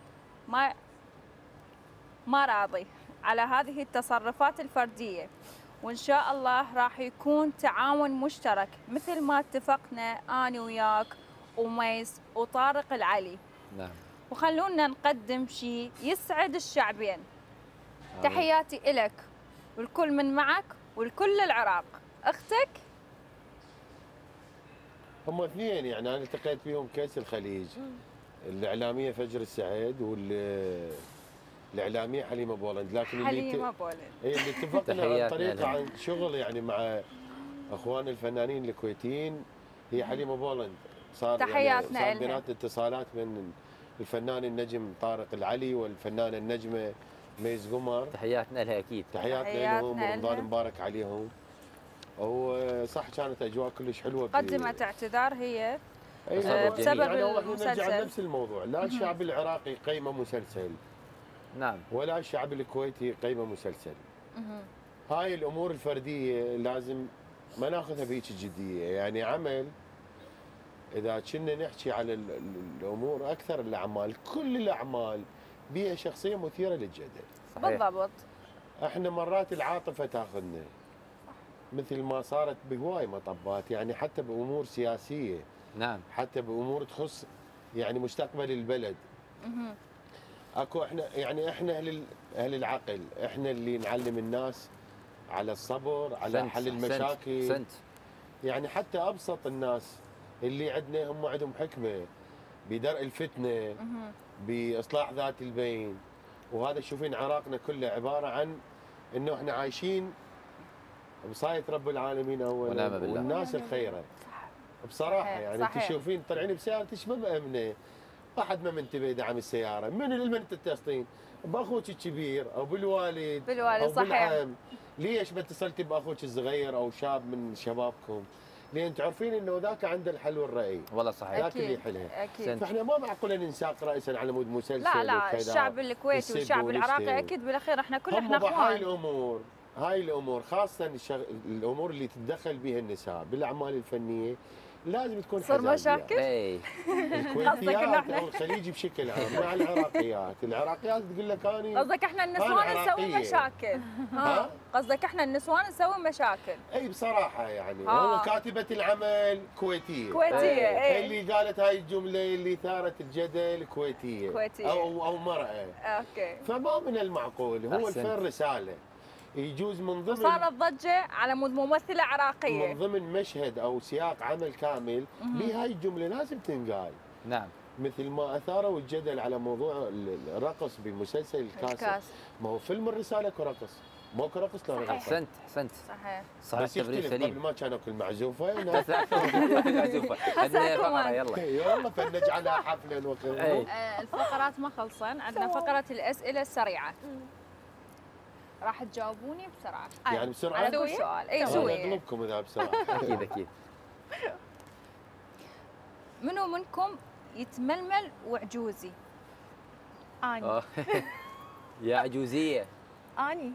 ما راضي على هذه التصرفات الفردية، وإن شاء الله راح يكون تعاون مشترك مثل ما اتفقنا أنا وياك وميس وطارق العلي. نعم، وخلونا نقدم شيء يسعد الشعبين. آمين. تحياتي إلك والكل من معك والكل العراق. أختك؟ هم اثنين، يعني أنا التقيت بهم كاس الخليج، الإعلامية فجر السعيد وال الإعلامية حليمة بولند، لكن حليمة بولند اللي اتفقنا عن طريقة عن شغل يعني مع اخوان الفنانين الكويتيين هي حليمة بولند. صار تحياتنا يعني صار بيناتنا اتصالات من الفنان النجم طارق العلي والفنانة النجمة ميز قمر. تحياتنا لها اكيد، تحياتنا لهم ورمضان مبارك عليهم. وصح كانت اجواء كلش حلوه، قدمت اعتذار هي بسبب المسلسل. يعني نفس الموضوع، لا الشعب العراقي قيمة مسلسل. نعم، ولا الشعب الكويتي قيمه مسلسل. هاي الامور الفرديه لازم ما ناخذها بهيك الجديه، يعني عمل اذا كنا نحكي على الامور اكثر الاعمال، كل الاعمال بيها شخصيه مثيره للجدل. صحيح. بالضبط. احنا مرات العاطفه تاخذنا مثل ما صارت بهواي مطبات، يعني حتى بامور سياسيه. نعم، حتى بامور تخص يعني مستقبل البلد. اكو احنا يعني احنا اهل العقل، احنا اللي نعلم الناس على الصبر، على حل المشاكل. سنت. يعني حتى ابسط الناس اللي عندنا هم عندهم حكمه بدرء الفتنه، باصلاح ذات البين. وهذا شوفين عراقنا كله عباره عن انه احنا عايشين بصايه رب العالمين اولا والناس الخيره. بصراحه يعني انت تشوفين طالعين بسيارتك ما مامنه، أحد ما منتبه دعم السيارة، من تتصلين؟ بأخوك الكبير أو بالوالد؟ بالوالد. صحيح. ليش ما اتصلتي بأخوك الصغير أو شاب من شبابكم؟ لأن تعرفين إنه ذاك عنده الحل والرأي. والله صحيح. ذاك اللي يحلها. أكيد. فإحنا ما معقولة ننساق رأسا على مود مسلسل. لا لا، الشعب الكويتي والشعب العراقي أكيد بالأخير إحنا كلنا إحنا إخوان. هاي الأمور، هاي الأمور خاصة الأمور اللي تتدخل بها النساء بالأعمال الفنية. لازم تكون صار مشاكل الكويتيات او الخليجي بشكل عام مع العراقيات. العراقيات تقول لك اني قصدك احنا النسوان نسوي مشاكل. ها قصدك احنا النسوان نسوي مشاكل. اي بصراحه يعني هو كاتبه العمل كويتيه، كويتيه اللي قالت هاي الجمله اللي ثارت الجدل كويتيه، او مراه. اوكي، فما من المعقول هو الفن رساله. يجوز من ضمن صارت ضجه على ممثله عراقيه، من ضمن مشهد او سياق عمل كامل بهاي الجمله لازم تنقال. نعم، مثل ما اثاروا الجدل على موضوع الرقص بمسلسل الكاس. ما هو فيلم الرساله اكو رقص، ماكو رقص لا رقص. احسنت احسنت. صحيح صحيح. بس يختلف، قبل ما كان اكل معزوفه معزوفه. يلا يلا فنجعلها حفله. الفقرات ما خلصن، عندنا فقره الاسئله السريعه، راح تجاوبوني بسرعه. يعني بسرعه على كل سؤال. اي سوي اغلبكم اذا بسرعه. اكيد اكيد. منو منكم يتململ وعجوزي؟ اني يا عجوزيه اني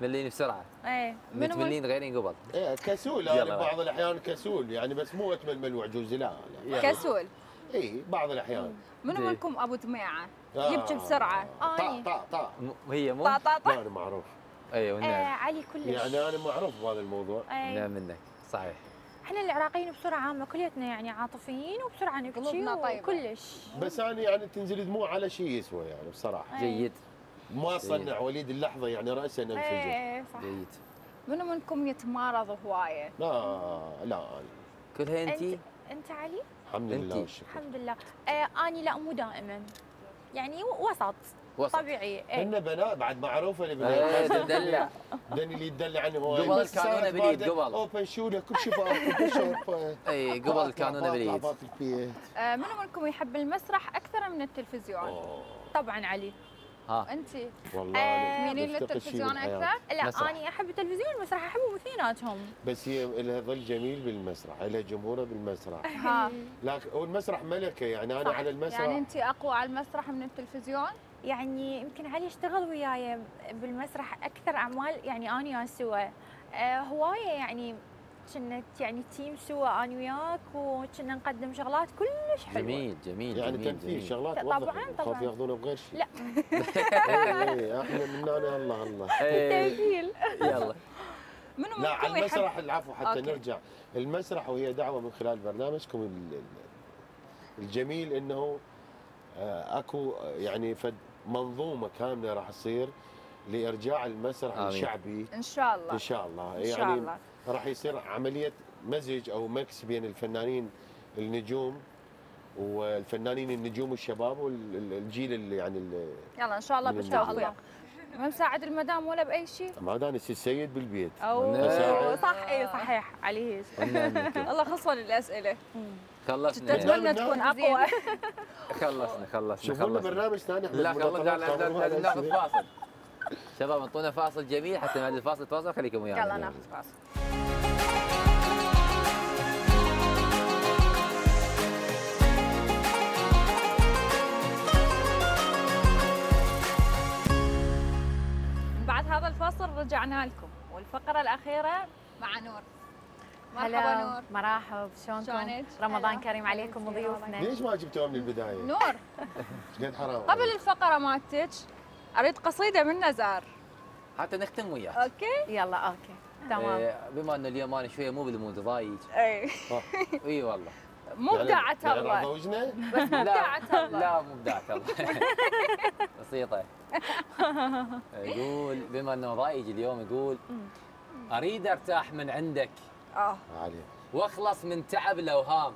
تمليني بسرعه. ايه متملين غيرين قبل. ايه كسول انا بعض الاحيان كسول يعني، بس مو اتمل ملوع جوزي لا يعني. كسول اي بعض الاحيان. منو منكم ابو دميعه؟ يبكي بسرعه. اني طا طا هي مو طا انا معروف. ايوه نعم علي كلش يعني انا معروف بهذا الموضوع. نعم منك صحيح. احنا العراقيين بسرعه عامه كليتنا يعني عاطفيين وبسرعه نبكي وكلش. بس انا يعني تنزل دموع على شيء يسوى يعني بصراحه. جيد. ما صنع وليد اللحظه يعني راسه انفجر. ايه صح. جيد. منو منكم يتمارض هوايه؟ لا كلها انت علي؟ الحمد لله والشكر. الحمد لله. اني لا مو دائما يعني وسط طبيعي. هن بنات بعد معروفه البنات تدلع دني اللي يدلع عنه هوايه. قبل كانوا بليد قبل اوبن شوله كل شيء اوبن. اي قبل كانوا بليد. منو منكم يحب المسرح اكثر من التلفزيون؟ طبعا علي. انت والله مينين للتلفزيون اكثر؟ لا مسرح. اني احب التلفزيون والمسرح احبهم اثنيناتهم، بس هي لها ظل جميل بالمسرح، لها جمهوره بالمسرح. لكن والمسرح ملكه يعني انا صح. على المسرح يعني انت اقوى على المسرح من التلفزيون؟ يعني يمكن علي اشتغل وياي بالمسرح اكثر اعمال يعني اني وياه سوا هوايه يعني كنا يعني تيم سوا اني وياك وكنا نقدم شغلات كلش حلوه. جميل جميل يعني تمثيل شغلات طبعا طبعا خاف ياخذونه بغير شيء. لا احنا من هنا الله الله تمثيل. يلا لا على المسرح العفو حتى نرجع المسرح، وهي دعوه من خلال برنامجكم الجميل انه اكو يعني منظومه كامله راح تصير لارجاع المسرح الشعبي ان شاء الله. ان شاء الله يعني راح يصير عملية مزج أو مكس بين الفنانين النجوم والفنانين النجوم والشباب والجيل اللي يعني يلا إن شاء الله بالتوفيق. ما مساعد المدام ولا بأي شيء؟ عاد أنا السيد بالبيت. صح إي صحيح عليه. الله خلصنا الأسئلة. خلصنا. تتمنى تكون أقوى. خلصنا. شوفوا برنامج ثاني. لا خلصنا ناخذ فاصل. شباب انطونا فاصل جميل حتى بعد الفاصل تواصل خليكم ويانا. يلا ناخذ فاصل. بعد هذا الفاصل رجعنا لكم والفقرة الأخيرة مع نور. مرحبا نور. مرحب شلونك؟ رمضان كريم عليكم وضيوفنا. ليش ما جبتوها من البداية؟ نور قد حرام. قبل الفقرة مالتك أريد قصيدة من نزار حتى نختم وياك. اوكي يلا اوكي تمام. بما ان اليوم انا شويه مو بالمود ضايج. اي والله مو ابداعة الله بس ابداعة الله. لا مو ابداعة الله بسيطة. يقول بما انه ضايج اليوم يقول اريد ارتاح من عندك واخلص من تعب الاوهام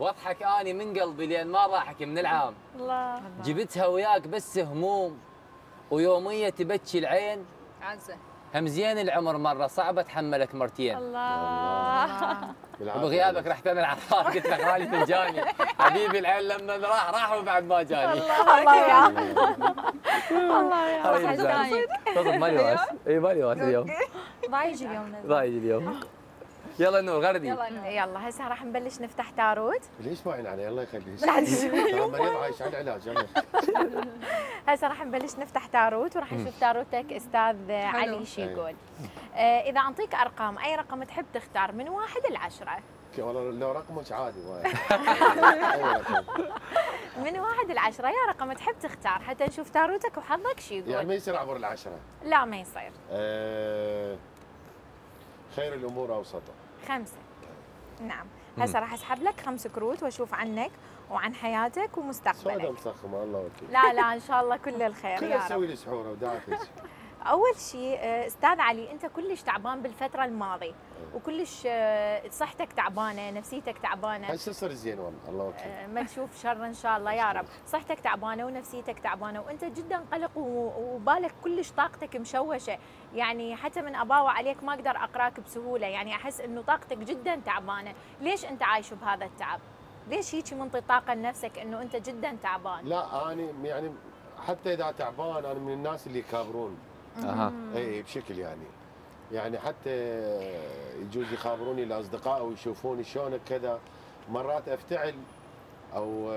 واضحك اني من قلبي لان ما ضاحك من العام. الله جبتها وياك بس هموم ويوميه تبكي العين عزه همزين العمر مره صعبه اتحملك مرتين. الله بغيابك رحت انا العطار قلت لك غالي فنجاني حبيبي العين لما راح وبعد ما جاني. الله يا الله يا حزنك تفضل مالي واس. اي مالي واس اليوم ضايج اليوم ضايج اليوم. يلا نور غردي يلا هسه راح نبلش نفتح تاروت. ليش ما علي الله يخليك؟ مريض عايش على العلاج. يلا هسه راح نبلش نفتح تاروت وراح نشوف تاروتك استاذ علي شو يقول. اذا اعطيك ارقام اي رقم تحب تختار من 1 إلى 10؟ والله لو رقمك عادي من 1 إلى 10 يا رقم تحب تختار حتى نشوف تاروتك وحظك شو يقول. يعني ما يصير عبر 10؟ لا ما يصير. خير الامور اوسطها. 5. نعم، هسه راح اسحب لك 5 كروت واشوف عنك وعن حياتك ومستقبلك. سودا مسخمه الله وكيل. لا ان شاء الله كل الخير يا رب. كلش سوي لي سحوره ودعك. اول شيء استاذ علي انت كلش تعبان بالفتره الماضيه وكلش صحتك تعبانه، نفسيتك تعبانه. هسه صرت زين والله الله وكيل. ما تشوف شر ان شاء الله يا رب، صحتك تعبانه ونفسيتك تعبانه وانت جدا قلق وبالك كلش طاقتك مشوشه، يعني حتى من اباوع عليك ما اقدر اقراك بسهوله، يعني احس انه طاقتك جدا تعبانه، ليش انت عايش بهذا التعب؟ ليش هيك منطي طاقه لنفسك انه انت جدا تعبان؟ لا انا يعني حتى اذا تعبان انا من الناس اللي يكابرون. اي بشكل يعني حتى يجوز يخابروني الاصدقاء ويشوفوني شلونك كذا مرات افتعل او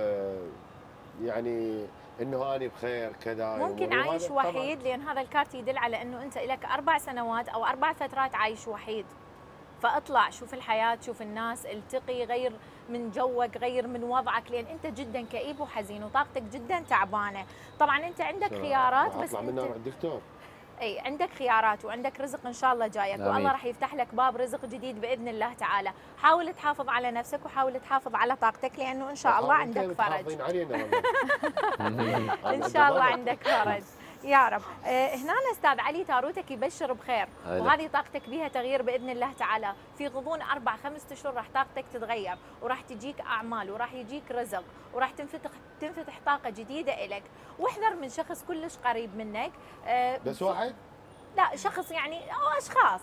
يعني انه انا بخير كذا. ممكن عايش وحيد، لان هذا الكارت يدل على انه انت لك 4 سنوات او 4 فترات عايش وحيد. فاطلع، شوف الحياه، شوف الناس، التقي، غير من جوك، غير من وضعك، لان انت جدا كئيب وحزين وطاقتك جدا تعبانه. طبعا انت عندك خيارات، بس اطلع منها مع الدكتور. اي، عندك خيارات وعندك رزق ان شاء الله جايك، والله راح يفتح لك باب رزق جديد باذن الله تعالى. حاول تحافظ على نفسك وحاول تحافظ على طاقتك، لانه ان شاء الله عندك فرج. ان شاء الله عندك فرج يا رب. هنا استاذ علي تاروتك يبشر بخير، وهذه طاقتك بها تغيير باذن الله تعالى. في غضون 4-5 اشهر راح طاقتك تتغير، وراح تجيك اعمال، وراح يجيك رزق، وراح تنفتح طاقه جديده لك. واحذر من شخص كلش قريب منك. بس واحد؟ لا، شخص يعني او اشخاص.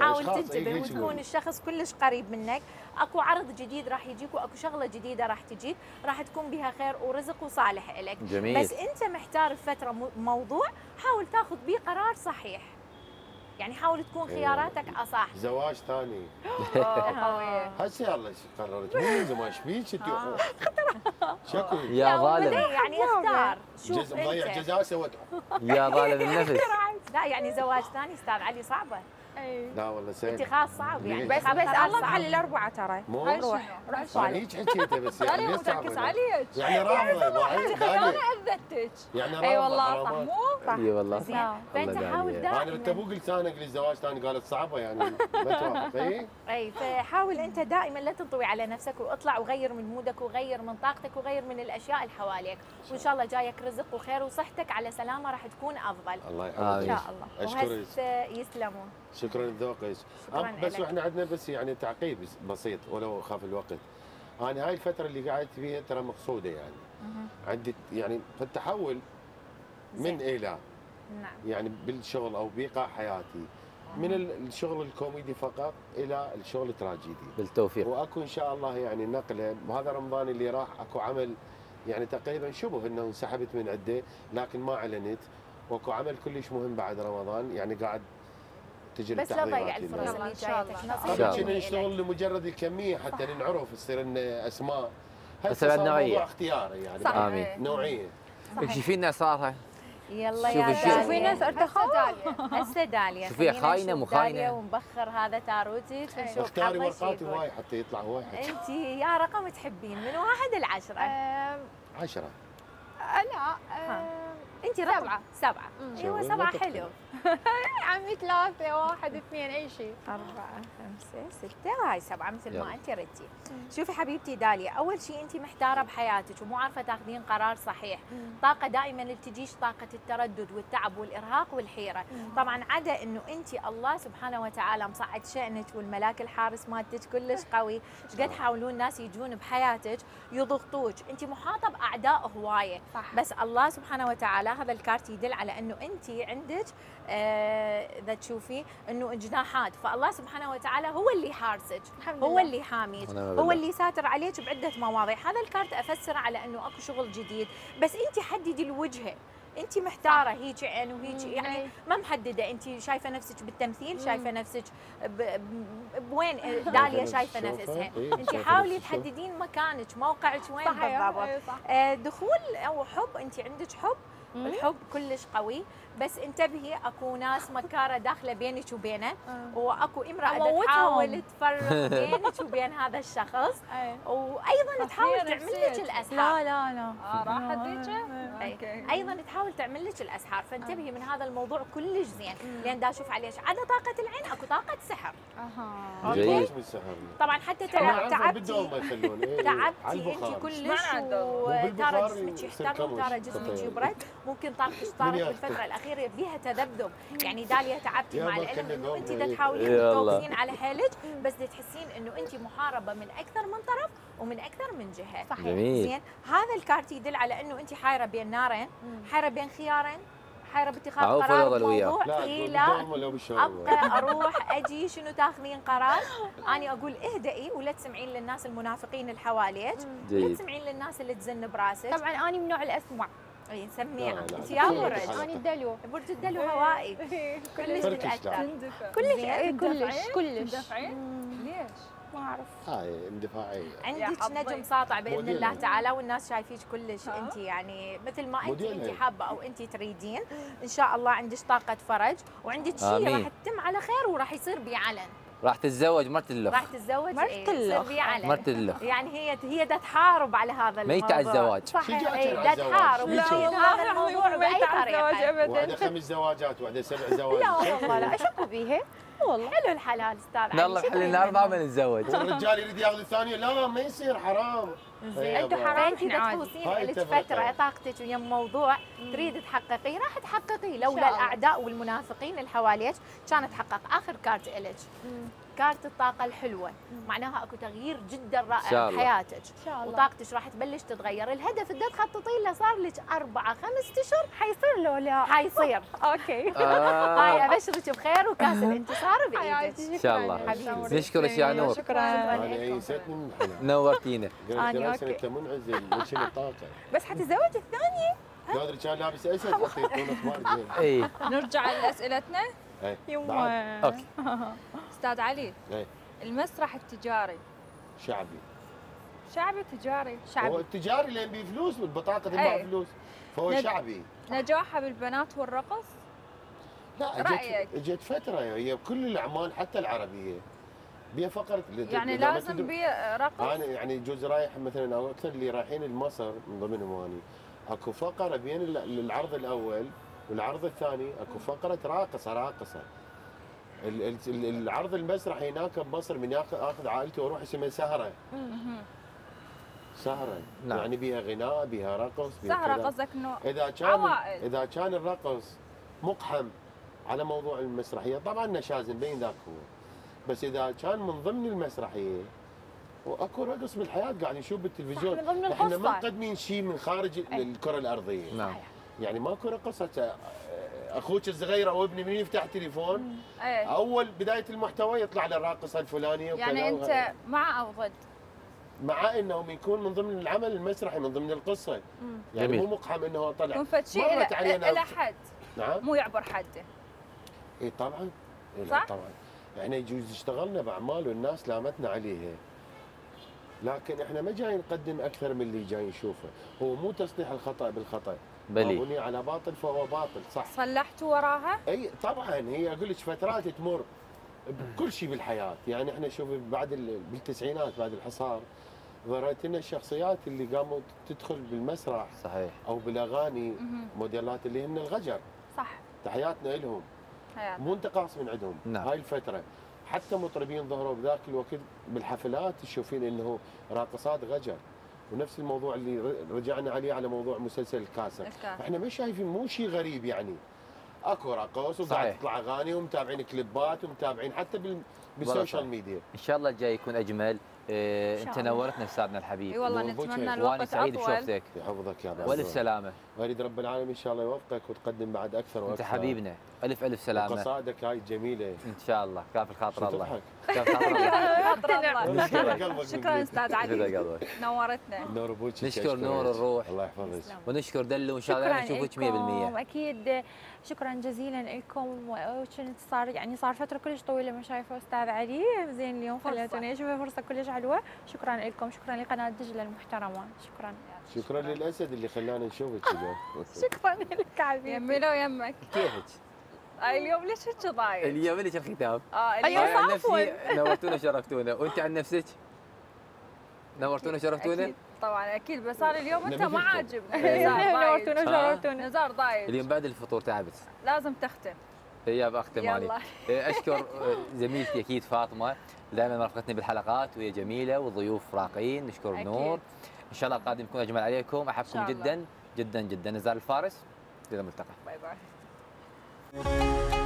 حاول تنتبه وتكون الشخص كلش قريب منك. اكو عرض جديد راح يجيك، واكو شغله جديده راح تجيك، راح تكون بها خير ورزق وصالح لك. بس انت محتار بفتره موضوع، حاول تاخذ به قرار صحيح. يعني حاول تكون خياراتك اصح. زواج ثاني. هسه يلا قررت من زمان. ايش بيك انت يا شكو يا ظالم؟ يعني اختار، شوف ضيع جزاء سوته يا ظالم النفس. لا يعني زواج ثاني استاذ علي صعبه. اي لا والله سهل، اتخاذ صعب يعني. بس الله بحل ال4 ترى. روح صالح حكيته، بس يعني ليش تركز عليك؟ يعني رامضه انا اذتك يعني. اي والله صح، مو اي والله صح. فانت حاول دائما، انا تبوق لسانك للزواج ثاني قالت صعبه يعني ما توافق. اي فحاول انت دائما لا تنطوي على نفسك، واطلع وغير من مودك وغير من طاقتك وغير من الاشياء اللي حواليك، وان شاء الله جايك رزق وخير، وصحتك على سلامه راح تكون افضل. الله يحفظك ان شاء الله. وهسه يسلمون. شكرا لذوقك. بس احنا عندنا بس يعني تعقيب بسيط ولو خاف الوقت. انا هاي الفتره اللي قعدت فيها ترى مقصوده يعني. عندي يعني فالتحول من الى يعني بالشغل او بايقاع حياتي من الشغل الكوميدي فقط الى الشغل التراجيدي. بالتوفيق. واكو ان شاء الله يعني نقله. وهذا رمضان اللي راح اكو عمل يعني تقريبا شبه انه انسحبت من عده، لكن ما اعلنت. واكو عمل كلش مهم بعد رمضان يعني قاعد تجي. بس لا ضيع الفرص اللي جايتك. نصيحه كنا نشتغل لمجرد الكميه حتى ننعرف تصير لنا اسماء. هسه موضوع اختياري يعني. صحيح. نوعيه. شوفينا صارها. يلا يا داليا. شوفينا ارتخاء. هسه داليا. شوفيها خاينه مو خاينه. داليا ومبخر هذا تاروتك. نشوف اختاري ورقاتي هواي حتى يطلع واحد. انت يا رقم تحبين من 1 ل 10؟ 10. انا انت 7. ايوه 7 حلو. عمي 3 1 2 اي شيء. 4 5 6 هاي 7 مثل ما انت ردتي. شوفي حبيبتي داليا، اول شيء انت محتاره بحياتك ومو عارفه تاخذين قرار صحيح. طاقه دائما اللي تجيش طاقه التردد والتعب والارهاق والحيره. طبعا عدا انه انت الله سبحانه وتعالى مصعد شأنك، والملاك الحارس مالتك كلش قوي. قد حاولون الناس يجون بحياتك يضغطوك، انت محاطه باعداء هوايه. بس الله سبحانه وتعالى هذا الكارت يدل على انه انت عندك اذا تشوفي انه جناحات، فالله سبحانه وتعالى هو اللي حارسك، هو اللي حاميك، هو اللي ساتر عليك بعده مواضيع. هذا الكارت افسره على انه اكو شغل جديد، بس انت حددي الوجهه. انت محتاره هيك عين وهيك يعني ما محدده. انت شايفه نفسك بالتمثيل، شايفه نفسك بوين داليا شايفه نفسها؟ انت حاولي تحددين مكانك، موقعك وين بالضبط. دخول او حب، انت عندك حب، الحب كلش قوي. بس انتبهي، اكو ناس مكاره داخله بينك وبينه، واكو امراه تحاول تفرق بينك وبين هذا الشخص، وايضا تحاول تعمل لك الاسحار. لا لا لا راحت بيك. ايضا تحاول تعمل لك الاسحار، فانتبهي من هذا الموضوع كلش زين، لان دا اشوف عليك عدا طاقه العين اكو طاقه سحر. اوكي. طبعا حتى تعبتي انت كلش، وترى جسمك يحتر وترى جسمك يبرد. ممكن طاقتك صارت بالفتره الاخيره فيها تذبذب، يعني داليا تعبتي مع العلم انه انت دا تحاولين تتوقفين على حالك، بس دا تحسين انه انت محاربه من اكثر من طرف ومن اكثر من جهه. صحيح. زين، هذا الكارت يدل على انه انت حايره بين نارين، حايره بين خيارين، حايره باتخاذ قرار بموضوع. الى ابقى اروح اجي شنو تاخذين قرار؟ انا اقول اهدئي ولا تسمعين للناس المنافقين اللي حواليك، ولا تسمعين للناس اللي تزن براسك. طبعا انا من نوع الاسمع. اي سميعه انت يا برج. انا الدلو، برج الدلو هوائي. كلش تتاثر. كلش كلش كلش. ليه؟ ليش؟ ما اعرف. هاي اندفاعيه. عندك نجم ساطع باذن الله تعالى، والناس شايفيك كلش انت يعني مثل ما انت حابه او انت تريدين، ان شاء الله عندك طاقه فرج وعندك شيء راح تتم على خير وراح يصير بعلن. راح تتزوج مرت اللخ. راح تتزوج مرت اللخ. يعني هي دا تحارب على هذا الموضوع. ميتة على الزواج. صحيح. دا تحارب هذا الموضوع بأي طريقة. وعندها 5 زواجات وعندها 7 زواج. لا والله لا أشكو بيها. والله حلو الحلال استاذ. يلا بحل النار ما نتزوج. والرجال يريد ياخذ الثانية، لا ما يصير حرام. انتم حرام تحوسين لك فتره طاقتك ويا موضوع تريد تحققيه راح تحققيه، لولا الاعداء والمنافقين اللي حواليك كان تحقق. اخر كارت الك كارت الطاقه الحلوه، معناها اكو تغيير جدا رائع بحياتك وطاقتك راح تبلش تتغير. الهدف اللي تخططين له صار لك 4-5 اشهر حيصير له. لا حيصير. اوكي هاي ابشرك بخير وكاس الانتصار بايدك ان شاء الله. نشكرك يا نور، شكرا نورتينا. اوكي انت منعزل وش الطاقه بس حتزوج الثانيه. نادر كان لابس اسد اخي يكون. اي نرجع لاسئلتنا يما. اوكي استاذ علي، المسرح التجاري شعبي شعبي تجاري شعبي، هو التجاري لان بيه فلوس والبطاقه تباع فلوس فهو شعبي. نجاحه بالبنات والرقص لا رايك؟ اجت فتره هي بكل الاعمال حتى العربيه بيها فقره يعني لازم بيه رقص. انا يعني جوز رايح مثلا او اكثر اللي رايحين لمصر من ضمنهم اني اكو فقره بين العرض الاول والعرض الثاني اكو فقره راقصه. العرض المسرحي هناك بمصر من اخذ عائلتي واروح اسمها سهره نعم. يعني بيها غناء بيها رقص بيها سهره. قصدك انه اذا كان الرقص مقحم على موضوع المسرحيه طبعا نشازن بين ذاك هو، بس اذا كان من ضمن المسرحيه واكو رقص بالحياه قاعد نشوف بالتلفزيون احنا ما مقدمين شيء من خارج الكره الارضيه. نعم يعني ماكو رقص. اخوك الصغير او ابني من يفتح تليفون اول بدايه المحتوى يطلع له الراقصه الفلانيه. يعني انت مع او ضد؟ مع انهم يكون من ضمن العمل المسرحي من ضمن القصه. يعني جميل. مو مقحم انه طلع مرت علينا الى حد. نعم مو يعبر حده. اي طبعا صح؟ طبعا احنا يجوز اشتغلنا باعمال والناس لامتنا عليها، لكن احنا ما جاي نقدم اكثر من اللي جاي نشوفه. هو مو تصليح الخطا بالخطا، بلي بني على باطل فهو باطل. صح صلحت وراها؟ اي طبعا. هي اقول لك فترات تمر بكل شيء بالحياه. يعني احنا شوف بعد بالتسعينات بعد الحصار ظهرت لنا الشخصيات اللي قاموا تدخل بالمسرح صحيح او بالاغاني موديلات اللي هن الغجر. صح تحياتنا لهم، مو انتقاص من عندهم. نعم. هاي الفتره حتى مطربين ظهروا بذاك الوقت بالحفلات تشوفين انه راقصات غجر. ونفس الموضوع اللي رجعنا عليه على موضوع مسلسل الكاسر، احنا ما شايفين مو شيء غريب. يعني اكو رقص وقاعد تطلع اغاني ومتابعين كليبات ومتابعين حتى بالسوشيال ميديا. ان شاء الله الجاي يكون اجمل. انت نورتنا استاذنا الحبيب. اي والله نتمنى الوقت اطول. سعيد بشوفتك. يحفظك يا ولد سلامه. واريد رب العالمين ان شاء الله يوفقك وتقدم بعد اكثر واكثر. انت حبيبنا الف الف سلامه. وقصائدك هاي الجميله ان شاء الله كافي الخاطر الله. كافي الخاطر الله. شكرا استاذ علي نورتنا. نور ابوك. نشكر نور الروح الله يحفظك ونشكر دلو وان شاء الله نشوفك 100%. اكيد شكرا جزيلا لكم. وكنت صار فتره كلش طويله ما شايفه استاذ علي، زين اليوم خليتوني اشوفه فرصه كلش حلوه. شكرا لكم، شكرا لقناه دجله المحترمه، شكرا شكرا للاسد اللي خلانا نشوفك كذا. شكرا لك حبيبي. يمي ويمك كيفك؟ اليوم ليش هيك ضايع؟ اليوم ليش الختام؟ اليوم نفسي نورتونا شرفتونا. وانت عن نفسك؟ نورتونا شرفتونا؟ طبعا اكيد. بس انا اليوم انت ما عاجبني. نورتونا شرفتونا. نزار ضايع اليوم بعد الفطور تعبت. لازم تختم. يا اختم علي. اشكر زميلتي اكيد فاطمه دائما رافقتني بالحلقات وهي جميله والضيوف راقيين. نشكر نور. ان شاء الله القادم يكون اجمل عليكم. احبكم جدا جدا جدا. نزار الفارس، الى الملتقى. باي باي.